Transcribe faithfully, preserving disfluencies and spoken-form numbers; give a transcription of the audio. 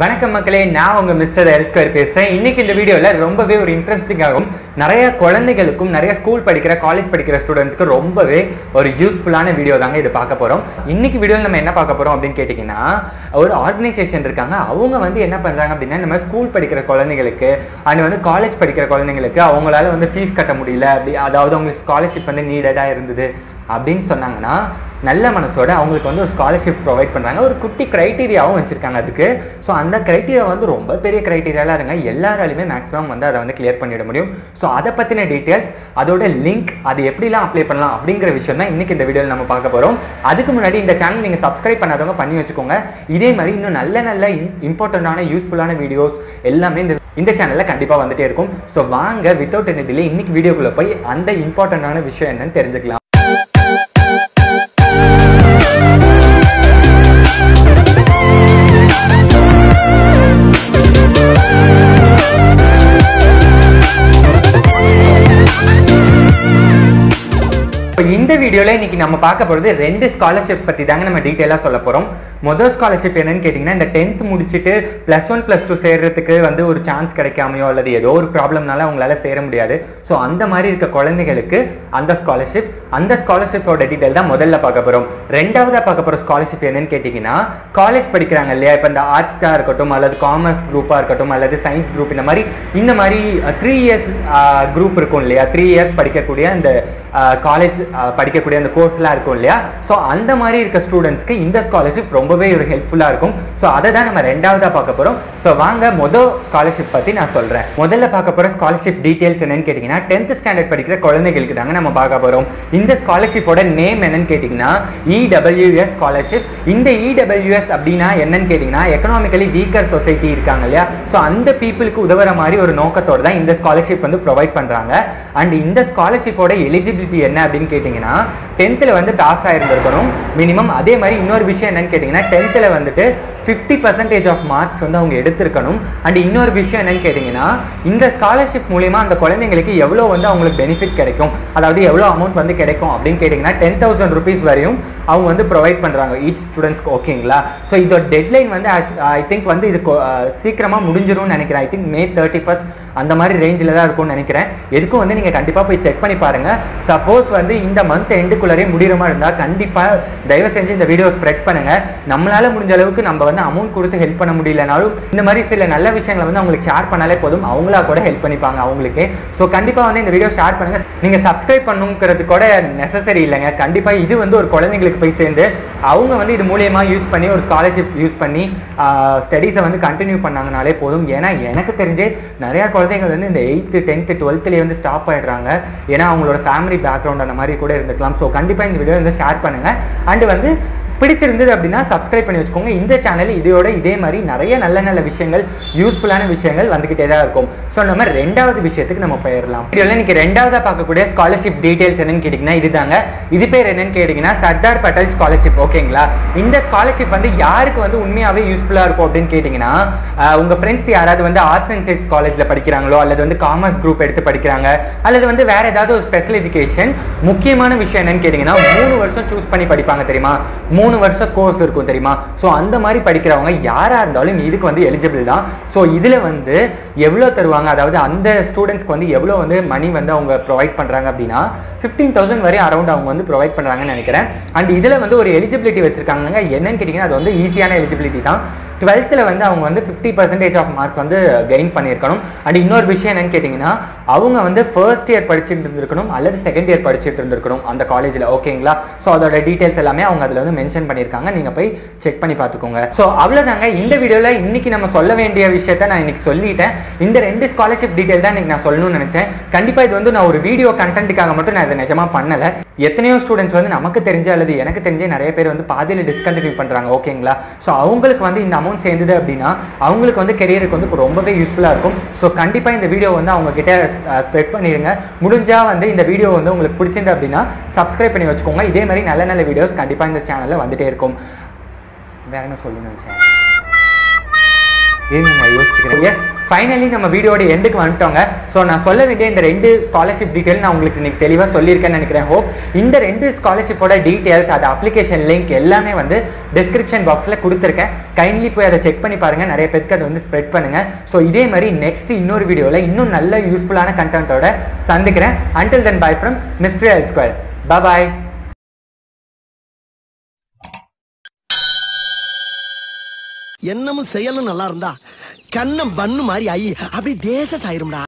வணக்கம் மக்களே, நான் உங்க மிஸ்டர் எல் ஸ்கொயர் பேசுறேன். இன்னைக்கு இந்த வீடியோல ரொம்பவே ஒரு இன்ட்ரெஸ்டிங்காகவும் நிறைய குழந்தைகளுக்கும் நிறைய ஸ்கூல் படிக்கிற காலேஜ் படிக்கிற ஸ்டூடெண்ட்ஸ்க்கு ரொம்பவே ஒரு யூஸ்ஃபுல்லான வீடியோ தாங்க இது பார்க்க போறோம். இன்னைக்கு வீடியோல நம்ம என்ன பார்க்க போறோம் அப்படின்னு கேட்டீங்கன்னா, ஒரு ஆர்கனைசேஷன் இருக்காங்க. அவங்க வந்து என்ன பண்றாங்க அப்படின்னா, நம்ம ஸ்கூல் படிக்கிற குழந்தைங்களுக்கு அண்ட் வந்து காலேஜ் படிக்கிற குழந்தைங்களுக்கு அவங்களால வந்து ஃபீஸ் கட்ட முடியல, அப்படி அதாவது அவங்களுக்கு ஸ்காலர்ஷிப் வந்து நீடடா இருந்தது அப்படின்னு சொன்னாங்கன்னா, நல்ல மனசோட அவங்களுக்கு வந்து ஒரு ஸ்காலர்ஷிப் ப்ரொவைட் பண்ணுறாங்க. ஒரு குட்டி க்ரைட்டீரியாவும் வச்சுருக்காங்க அதுக்கு. ஸோ அந்த க்ரைட்டீரியா வந்து ரொம்ப பெரிய க்ரைட்டீரியாலாம் இருங்க, எல்லாராலையுமே மேக்ஸிமம் வந்து அதை வந்து கிளியர் பண்ணிவிட முடியும். ஸோ அதை பற்றின டீட்டெயில்ஸ், அதோட லிங்க், அது எப்படிலாம் அப்ளை பண்ணலாம் அப்படிங்கிற விஷயம் தான் இன்றைக்கி இந்த வீடியோவில் நம்ம பார்க்க போகிறோம். அதுக்கு முன்னாடி இந்த சேனல் நீங்கள் சப்ஸ்கிரைப் பண்ணாதவங்க பண்ணி வச்சுக்கோங்க. இதே மாதிரி இன்னும் நல்ல நல்ல இம்பார்ட்டண்ட்டான யூஸ்ஃபுல்லான வீடியோஸ் எல்லாமே இந்த இந்த சேனலில் கண்டிப்பாக வந்துகிட்டே இருக்கும். ஸோ வாங்க, வித்தவுட் எனி டிலே இன்றைக்கி வீடியோக்குள்ளே போய் அந்த இம்பார்ட்டண்ட்டான விஷயம் என்னன்னு தெரிஞ்சுக்கலாம். இந்த வீடியோல இன்னைக்கு நம்ம பார்க்க போறது ரெண்டு ஸ்காலர்ஷிப் பத்தி தாங்க நம்ம டீடைலா சொல்ல போறோம். முதல் ஸ்காலர்ஷிப் என்னன்னு கேட்டீங்கன்னா, இந்த டென்த் முடிச்சுட்டு பிளஸ் ஒன் பிளஸ் டூ சேர்றதுக்கு வந்து ஒரு சான்ஸ் கிடைக்காமையோ அல்லது ஏதோ ஒரு ப்ராப்ளம்னால அவங்களால சேர முடியாது. ஸோ அந்த மாதிரி இருக்க குழந்தைகளுக்கு அந்த ஸ்காலர்ஷிப், அந்த ஸ்காலர்ஷிப்போட டீடைல் தான் முதல்ல பார்க்க போறோம். ரெண்டாவதா பார்க்க போற ஸ்காலர்ஷிப் என்னன்னு கேட்டீங்கன்னா, காலேஜ் படிக்கிறாங்க இல்லையா, இப்போ இந்த ஆர்ட்ஸ்க்காக இருக்கட்டும் அல்லது காமர்ஸ் குரூப்பா இருக்கட்டும் அல்லது சயின்ஸ் குரூப், இந்த மாதிரி இந்த மாதிரி த்ரீ இயர்ஸ் குரூப் இருக்கும் இல்லையா, த்ரீ இயர்ஸ் படிக்கக்கூடிய அந்த காலேஜ் படிக்கக்கூடிய அந்த கோர்ஸ்லாம் இருக்கும் இல்லையா. ஸோ அந்த மாதிரி இருக்க ஸ்டூடெண்ட்ஸ்க்கு இந்த ஸ்காலர்ஷிப் ரொம்பவே ஒரு ஹெல்ப்ஃபுல்லாக இருக்கும். ஸோ அதை தான் நம்ம ரெண்டாவதாக பார்க்க போகிறோம். ஸோ வாங்க, மொதல் ஸ்காலர்ஷிப் பற்றி நான் சொல்கிறேன். முதல்ல பார்க்க போகிற ஸ்காலர்ஷிப் டீட்டெயில்ஸ் என்னன்னு கேட்டிங்கன்னா, டென்த் ஸ்டாண்டர்ட் படிக்கிற குழந்தைகளுக்கு தாங்க நம்ம பார்க்க போகிறோம். இந்த ஸ்காலர்ஷிப்போட நேம் என்னன்னு கேட்டிங்கன்னா, இ டபிள்யூ எஸ் ஸ்காலர்ஷிப். இந்த இ டபிள்யூ எஸ் அப்படின்னா என்னன்னு கேட்டிங்கன்னா, எக்கனாமிக்கலி வீக்கர் சொசைட்டி இருக்காங்க இல்லையா, ஸோ அந்த பீப்புளுக்கு உதவுற மாதிரி ஒரு நோக்கத்தோடு தான் இந்த ஸ்காலர்ஷிப் வந்து ப்ரொவைட் பண்ணுறாங்க. அண்ட் இந்த ஸ்காலர்ஷிப்போட எலிஜிபிள் என்ன அப்படின்னு கேட்டீங்கன்னா, டென்த்ல வந்து பாஸ் ஆயிருந்திருக்கணும் மினிமம். அதே மாதிரி இன்னொரு விஷயம் என்னன்னு கேட்டீங்கன்னா, டென்த்ல வந்துட்டு ஃபிஃப்டி பர்சன்டேஜ் ஆஃப் மார்க்ஸ் வந்து அவங்க எடுத்திருக்கணும். அண்ட் இன்னொரு விஷயம் என்னன்னு கேட்டீங்கன்னா, இந்த ஸ்காலர்ஷிப் மூலியமா அந்த குழந்தைங்களுக்கு எவ்வளோ வந்து அவங்களுக்கு பெனிஃபிட் கிடைக்கும், அதாவது எவ்வளோ அமௌண்ட் வந்து கிடைக்கும் அப்படின்னு கேட்டீங்கன்னா, டென் தௌசண்ட் ருபீஸ் வரையும் அவங்க வந்து ப்ரொவைட் பண்ணுறாங்க ஈச் ஸ்டூடெண்ட்ஸ்க்கு, ஓகேங்களா. ஸோ இதோட டெட்லைன் வந்து ஐ திங்க் வந்து இது சீக்கிரமாக முடிஞ்சிடும்னு நினைக்கிறேன். I think May thirty first அந்த மாதிரி ரேஞ்சில் தான் இருக்கும்னு நினைக்கிறேன். எதுக்கும் வந்து நீங்கள் கண்டிப்பாக போய் செக் பண்ணி பாருங்கள். சப்போஸ் வந்து இந்த மந்த் எண்டுக்குள்ளே முடிகிற மாதிரி இருந்தால் கண்டிப்பாக தயவு செஞ்சு இந்த வீடியோ ஸ்ப்ரெட் பண்ணுங்கள். நம்மளால் முடிஞ்ச அளவுக்கு நம்ம வந்து அமௌண்ட் கொடுத்து ஹெல்ப் பண்ண முடியலனாலும் இந்த மாதிரி சில நல்ல விஷயங்களை வந்து அவங்களுக்கு ஷேர் பண்ணாலே போதும், அவங்களா கூட ஹெல்ப் பண்ணிப்பாங்க அவங்களுக்கே. ஸோ கண்டிப்பாக வந்து இந்த வீடியோ ஷேர் பண்ணுங்கள். நீங்கள் சப்ஸ்கிரைப் பண்ணுங்கிறது கூட நெசசரி இல்லைங்க. கண்டிப்பாக இது வந்து ஒரு குழந்தைங்களுக்கு போய் சேர்ந்து அவங்க வந்து இது மூலமா யூஸ் பண்ணி ஒரு ஸ்காலர்ஷிப் யூஸ் பண்ணி ஸ்டடீஸை வந்து கண்டினியூ பண்ணாங்கனாலே போதும். ஏன்னா எனக்கு தெரிஞ்சு நிறைய குழந்தைகள் வந்து இந்த எயித்து டென்த்து டுவெல்த்லேயே வந்து ஸ்டாப் ஆயிடுறாங்க. ஏன்னா அவங்களோட ஃபேமிலி பேக்ரவுண்ட் அந்த மாதிரி கூட இருந்துக்கலாம். ஸோ கண்டிப்பாக இந்த வீடியோ வந்து ஷேர் பண்ணுங்க. அண்ட் வந்து பிடிச்சிருந்தது அப்படின்னா சப்ஸ்கிரைப் பண்ணி வச்சுக்கோங்க. இந்த சேனல் இதோட இதே மாதிரி நிறைய நல்ல நல்ல விஷயங்கள், யூஸ்ஃபுல்லான விஷயங்கள் வந்துகிட்டே தான் இருக்கும். ஸோ நம்ம ரெண்டாவது விஷயத்துக்கு நம்ம போயிடலாம். இதில் இன்னைக்கு ரெண்டாவதாக பார்க்கக்கூடிய ஸ்காலர்ஷிப் டீடைல்ஸ் என்னன்னு கேட்டிங்கன்னா இதுதாங்க. இது பேர் என்னன்னு கேட்டிங்கன்னா, சர்தார் பட்டேல் ஸ்காலர்ஷிப், ஓகேங்களா. இந்த ஸ்காலர்ஷிப் வந்து யாருக்கு வந்து உண்மையாகவே யூஸ்ஃபுல்லாக இருக்கும் அப்படின்னு கேட்டிங்கன்னா, உங்கள் ஃப்ரெண்ட்ஸ் யாராவது வந்து ஆர்ட்ஸ் அண்ட் சயின்ஸ் காலேஜில் படிக்கிறாங்களோ அல்லது வந்து காமர்ஸ் குரூப் எடுத்து படிக்கிறாங்க அல்லது வந்து வேறு ஏதாவது ஒரு ஸ்பெஷல் எஜுகேஷன். முக்கியமான விஷயம் என்னன்னு கேட்டிங்கன்னா, மூணு வருஷம் சூஸ் பண்ணி படிப்பாங்க தெரியுமா, மூணு மூணு வருஷ கோர்ஸ் இருக்கும் தெரியுமா. ஸோ அந்த மாதிரி படிக்கிறவங்க யாராக இருந்தாலும் இதுக்கு வந்து எலிஜிபிள் தான். ஸோ இதில் வந்து எவ்வளோ தருவாங்க, அதாவது அந்த ஸ்டூடெண்ட்ஸ்க்கு வந்து எவ்வளோ வந்து மணி வந்து அவங்க ப்ரொவைட் பண்ணுறாங்க அப்படின்னா, ஃபிஃப்டீன் தௌசண்ட் வரை அரௌண்ட் அவங்க வந்து ப்ரொவைட் பண்ணுறாங்கன்னு நினைக்கிறேன். அண்ட் இதில் வந்து ஒரு எலிஜிபிலிட்டி வச்சுருக்காங்க. என்னன்னு கேட்டிங்கன்னா, அது வந்து ஈஸியான எலிஜிபிலிட்டி தான். டுவெல்த்தில் வந்து அவங்க வந்து ஃபிஃப்டி பர்சன்டேஜ் ஆஃப் மார்க் வந்து கெயின் பண்ணியிருக்கணும். அண்ட் இன்னொரு விஷயம் என்னன்னு கேட்டிங்கன்னா, அவங்க வந்து ஃபர்ஸ்ட் இயர் படிச்சுட்டு இருந்திருக்கணும் அல்லது செகண்ட் இயர் படிச்சுட்டு இருந்திருக்கணும் அந்த காலேஜில், ஓகேங்களா. ஸோ அதோட டீட்டெயில்ஸ் எல்லாமே அவங்க அதில் வந்து மென்ஷன் பண்ணியிருக்காங்க. நீங்கள் போய் செக் பண்ணி பார்த்துக்கோங்க. ஸோ அவ்வளோதாங்க இந்த வீடியோவில் இன்னைக்கு நம்ம சொல்ல வேண்டிய விஷயத்த நான் இன்னைக்கு சொல்லிட்டேன். இந்த ரெண்டு ஸ்காலர்ஷிப் டீட்டெயில் தான் இன்னைக்கு நான் சொல்லணும்னு நினச்சேன். கண்டிப்பாக இது வந்து நான் ஒரு வீடியோ கண்டென்ட்டுக்காக மட்டும் நான் இதை நிஜமாக பண்ணலை. எத்தனையோ ஸ்டூடெண்ட்ஸ் வந்து நமக்கு தெரிஞ்ச அல்லது எனக்கு தெரிஞ்ச நிறைய பேர் வந்து பாதியில் டிஸ்கண்டினியூ பண்ணுறாங்க, ஓகேங்களா. ஸோ அவங்களுக்கு வந்து இந்த அமௌண்ட் சேர்ந்தது அப்படின்னா அவங்களுக்கு வந்து கெரியருக்கு வந்து ரொம்பவே யூஸ்ஃபுல்லாக இருக்கும். ஸோ கண்டிப்பாக இந்த வீடியோ வந்து அவங்க கிட்ட ஸ்ப்ரெட் பண்ணிடுங்க. முடிஞ்சால் வந்து இந்த வீடியோ வந்து உங்களுக்கு பிடிச்சிருந்து அப்படின்னா சப்ஸ்கிரைப் பண்ணி வச்சுக்கோங்க. இதே மாதிரி நல்ல நல்ல வீடியோஸ் கண்டிப்பாக இந்த சேனலில் வந்துகிட்டே இருக்கும். வேற என்ன சொல்லணும்னு நினைச்சேன், ஏன் நான் யோசிச்சுக்கிறேன். Yes Finally, we have video end. So, I will tell you the scholarship details. I will tell you the scholarship details, the application link, எல்லாமே வந்து description box ல கொடுத்திருக்கேன். Kindly போய் அதை check பண்ணி பாருங்க. நிறைய பேருக்கு அது வந்து spread பண்ணுங்க. So, இதே மாதிரி next இன்னொரு வீடியோல இன்னும் நல்ல யூஸ்ஃபுல்லான கண்டென்ட்டோட சந்திக்கிறேன். Until then, bye from Mister L Square. Bye bye. என்னமும் செயலும் நல்லா இருந்தா கண்ணம் பண்ணு மாதிரி ஆயி அப்படி தேச சாயிரும்டா.